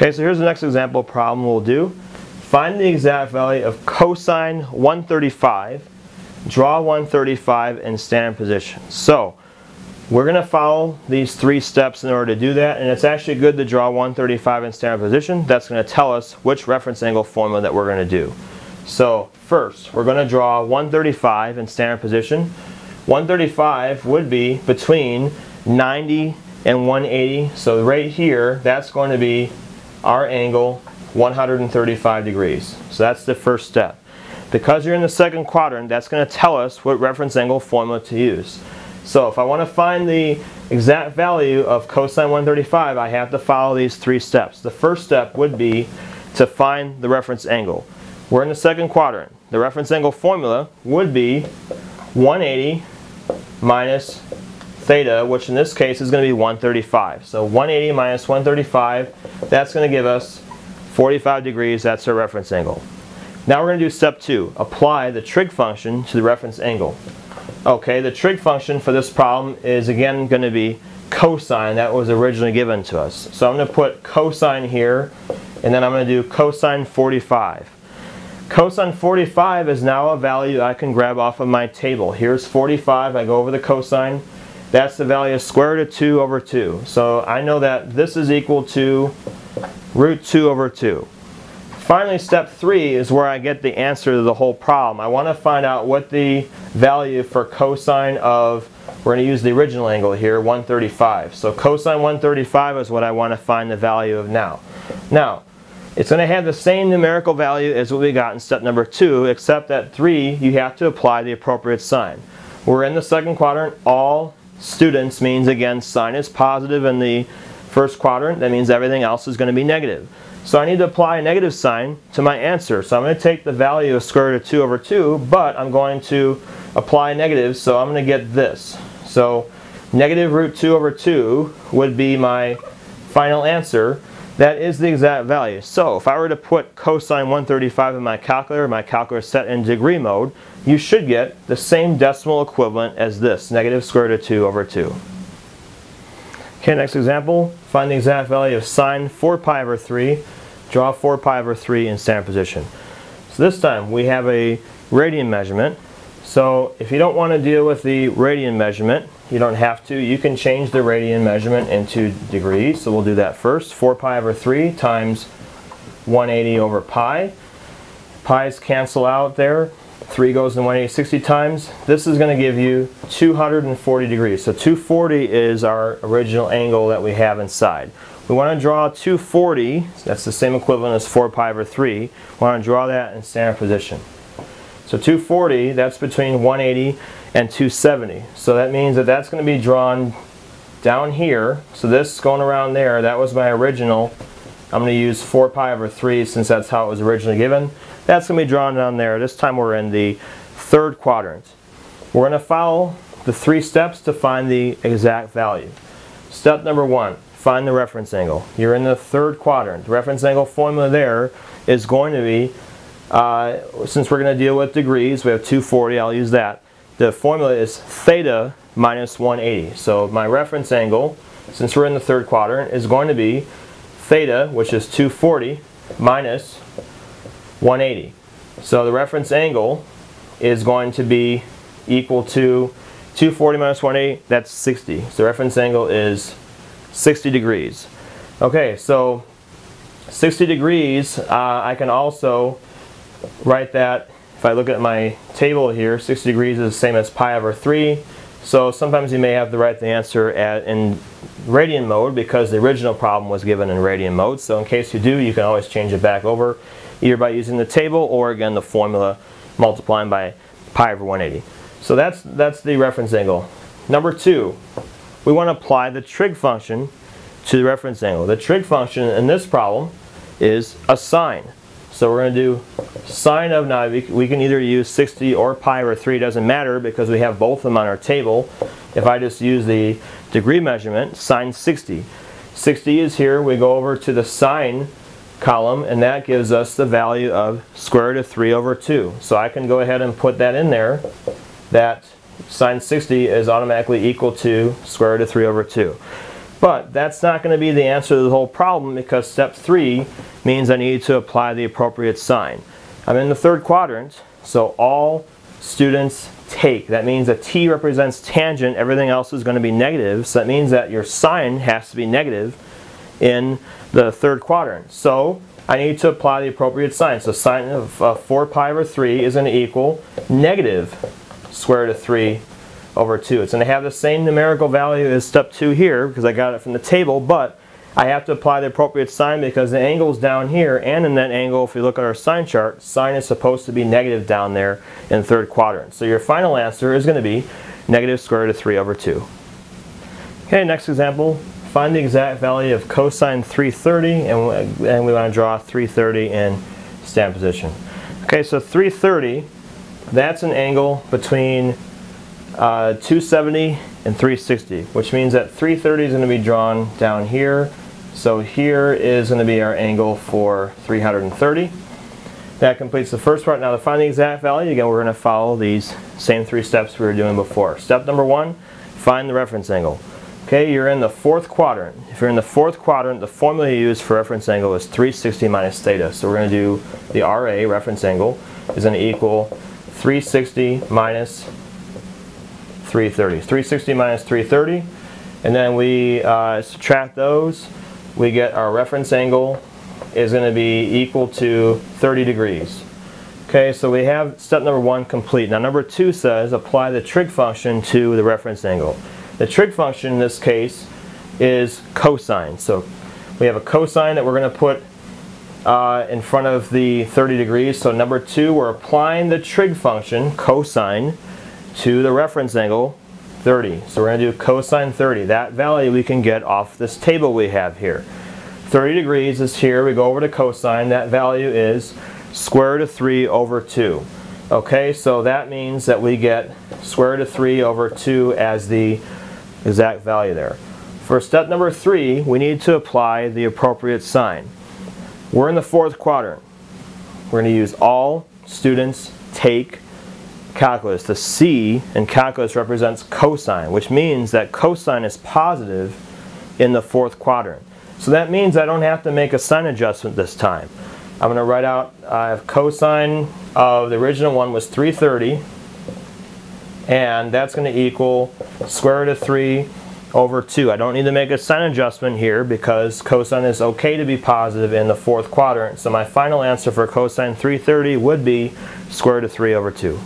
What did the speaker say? Okay, so here's the next example problem we'll do. Find the exact value of cosine 135. Draw 135 and stand in position. So we're going to follow these three steps in order to do that, and it's actually good to draw 135 in standard position. That's going to tell us which reference angle formula that we're going to do. So first, we're going to draw 135 in standard position. 135 would be between 90 and 180. So right here, that's going to be our angle 135 degrees. So that's the first step. Because you're in the second quadrant, that's going to tell us what reference angle formula to use. So if I want to find the exact value of cosine 135, I have to follow these three steps. The first step would be to find the reference angle. We're in the second quadrant. The reference angle formula would be 180 minus theta, which in this case is going to be 135. So 180 minus 135, that's going to give us 45 degrees. That's our reference angle. Now we're going to do step two, apply the trig function to the reference angle. Okay, the trig function for this problem is again going to be cosine. That was originally given to us. So I'm going to put cosine here, and then I'm going to do cosine 45. Cosine 45 is now a value I can grab off of my table. Here's 45, I go over the cosine. That's the value of square root of 2 over 2. So I know that this is equal to root 2 over 2. Finally, step three is where I get the answer to the whole problem. I want to find out what the value for cosine of, we're going to use the original angle here, 135. So cosine 135 is what I want to find the value of now. Now, it's going to have the same numerical value as what we got in step number two, except that three, you have to apply the appropriate sign. We're in the second quadrant. All students means, again, sign is positive in the first quadrant. That means everything else is going to be negative. So I need to apply a negative sign to my answer. So I'm going to take the value of square root of 2 over 2, but I'm going to apply negative, so I'm going to get this. So negative root 2 over 2 would be my final answer. That is the exact value. So if I were to put cosine 135 in my calculator is set in degree mode, you should get the same decimal equivalent as this, negative square root of 2 over 2. Okay, next example, find the exact value of sine 4 pi over 3. Draw 4 pi over 3 in standard position. So this time we have a radian measurement. So if you don't want to deal with the radian measurement, you don't have to. You can change the radian measurement into degrees. So we'll do that first. 4 pi over 3 times 180 over pi. Pi's cancel out there. 3 goes in 180 60 times. This is going to give you 240 degrees. So 240 is our original angle that we have inside. We want to draw 240. That's the same equivalent as 4 pi over 3. We want to draw that in standard position. So 240, that's between 180 and 270. So that means that that's going to be drawn down here. So this going around there, that was my original. I'm going to use 4 pi over 3 since that's how it was originally given. That's going to be drawn down there. This time we're in the third quadrant. We're going to follow the three steps to find the exact value. Step number one, find the reference angle. You're in the third quadrant. The reference angle formula there is going to be, since we're going to deal with degrees, we have 240, I'll use that. The formula is theta minus 180. So my reference angle, since we're in the third quadrant, is going to be theta, which is 240, minus 180. So the reference angle is going to be equal to 240 minus 180, that's 60. So the reference angle is 60 degrees. Okay, so 60 degrees, I can also write that, if I look at my table here, 60 degrees is the same as pi over 3. So sometimes you may have to write the answer in radian mode because the original problem was given in radian mode. So in case you do, you can always change it back over either by using the table or again the formula multiplying by pi over 180. So that's the reference angle. Number two, we want to apply the trig function to the reference angle. The trig function in this problem is a sine. So we're going to do sine of, now we can either use 60 or pi over 3, doesn't matter because we have both of them on our table. If I just use the degree measurement, sine 60. 60 is here, we go over to the sine column and that gives us the value of square root of 3 over 2. So I can go ahead and put that in there, that sine 60 is automatically equal to square root of 3 over 2. But that's not going to be the answer to the whole problem, because step 3 means I need to apply the appropriate sign. I'm in the third quadrant, so all students take. That means that t represents tangent, everything else is going to be negative, so that means that your sign has to be negative in the third quadrant. So I need to apply the appropriate sign. So sine of 4 pi over 3 is going to equal negative square root of 3 over 2. It's going to have the same numerical value as step 2 here because I got it from the table, but I have to apply the appropriate sign because the angle's down here, and in that angle, if you look at our sign chart, sine is supposed to be negative down there in third quadrant. So your final answer is going to be negative square root of 3 over 2. Okay, next example. Find the exact value of cosine 330, and we want to draw 330 in stand position. Okay, so 330, that's an angle between 270 and 360, which means that 330 is going to be drawn down here. So here is going to be our angle for 330. That completes the first part. Now to find the exact value, again, we're going to follow these same 3 steps we were doing before. Step number 1, find the reference angle. Okay, you're in the fourth quadrant. If you're in the fourth quadrant, the formula you use for reference angle is 360 minus theta. So we're going to do the RA, reference angle, is going to equal 360 minus 330. 360 minus 330. And then we subtract those. We get our reference angle is going to be equal to 30 degrees. Okay, so we have step number 1 complete. Now number 2 says apply the trig function to the reference angle. The trig function in this case is cosine. So we have a cosine that we're going to put in front of the 30 degrees. So number 2, we're applying the trig function, cosine, to the reference angle 30. So we're going to do cosine 30. That value we can get off this table we have here. 30 degrees is here. We go over to cosine. That value is square root of 3 over 2. Okay, so that means that we get square root of 3 over 2 as the exact value there. For step number 3, we need to apply the appropriate sign. We're in the fourth quadrant. We're going to use all students take calculus. The C in calculus represents cosine, which means that cosine is positive in the fourth quadrant. So that means I don't have to make a sign adjustment this time. I'm going to write out cosine of the original one was 330. And that's going to equal square root of 3 over 2. I don't need to make a sign adjustment here because cosine is okay to be positive in the fourth quadrant. So my final answer for cosine 330 would be square root of 3 over 2.